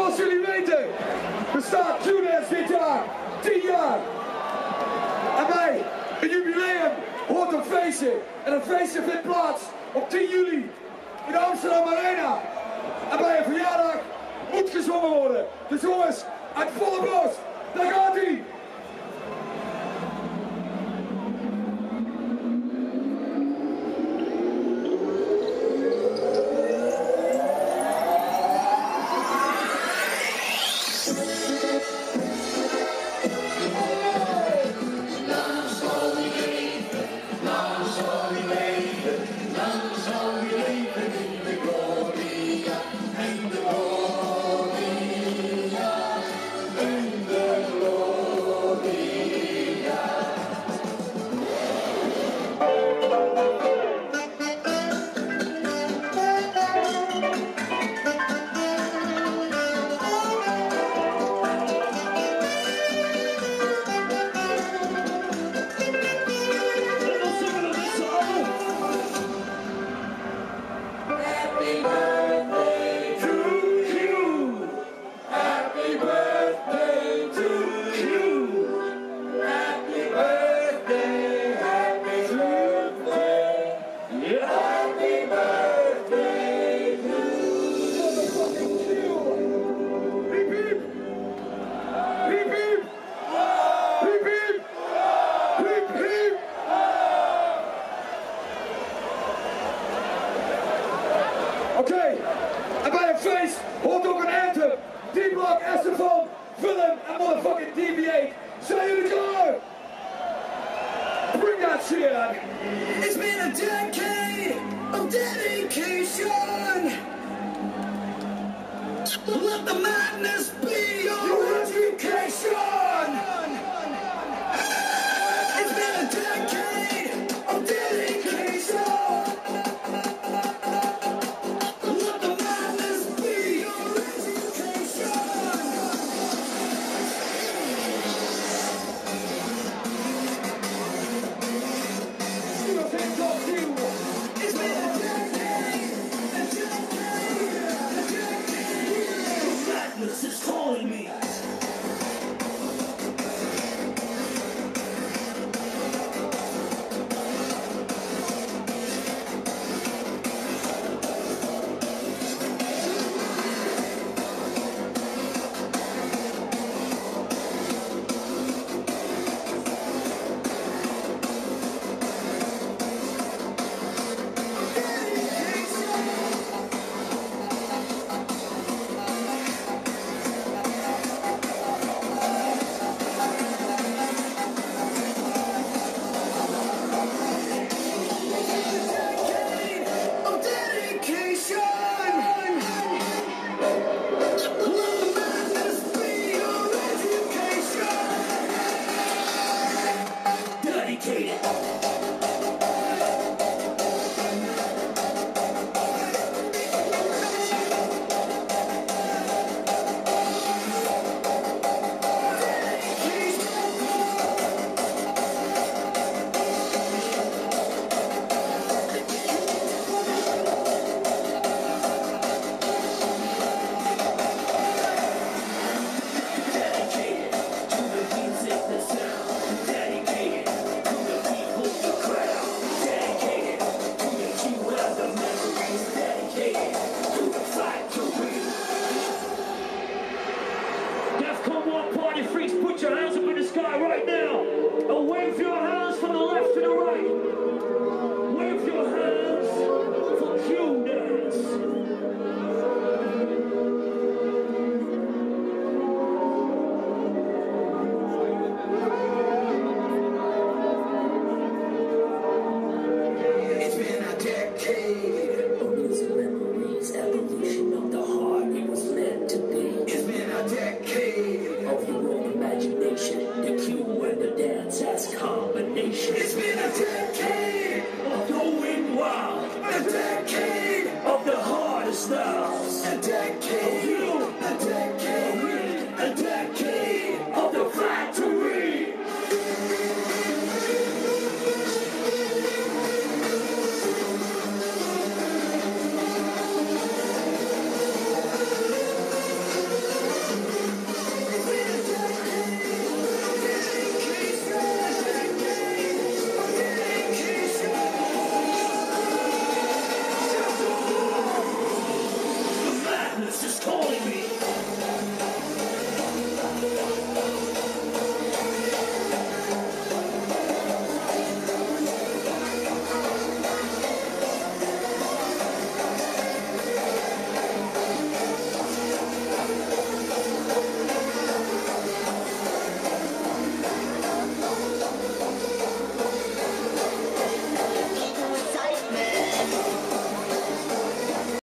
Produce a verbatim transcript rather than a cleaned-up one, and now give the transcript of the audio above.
Als jullie weten, bestaat Q-ness dit jaar tien jaar. En bij een jubileum hoort een feestje. En een feestje vindt plaats op tien juli in de Amsterdam Arena. En bij een verjaardag moet gezongen worden. Dus jongens, uit volle borst, daar gaat ie! Oké, en bij een feest hoort ook een anthem. D-Block, Amsterdam, Willem en motherfucking D V eight. Zijn jullie klaar? Bring that shit out. It's been a decade of dedication. Let the madness be your education. It's been a decade of dedication. A decade of the hardest love. A decade.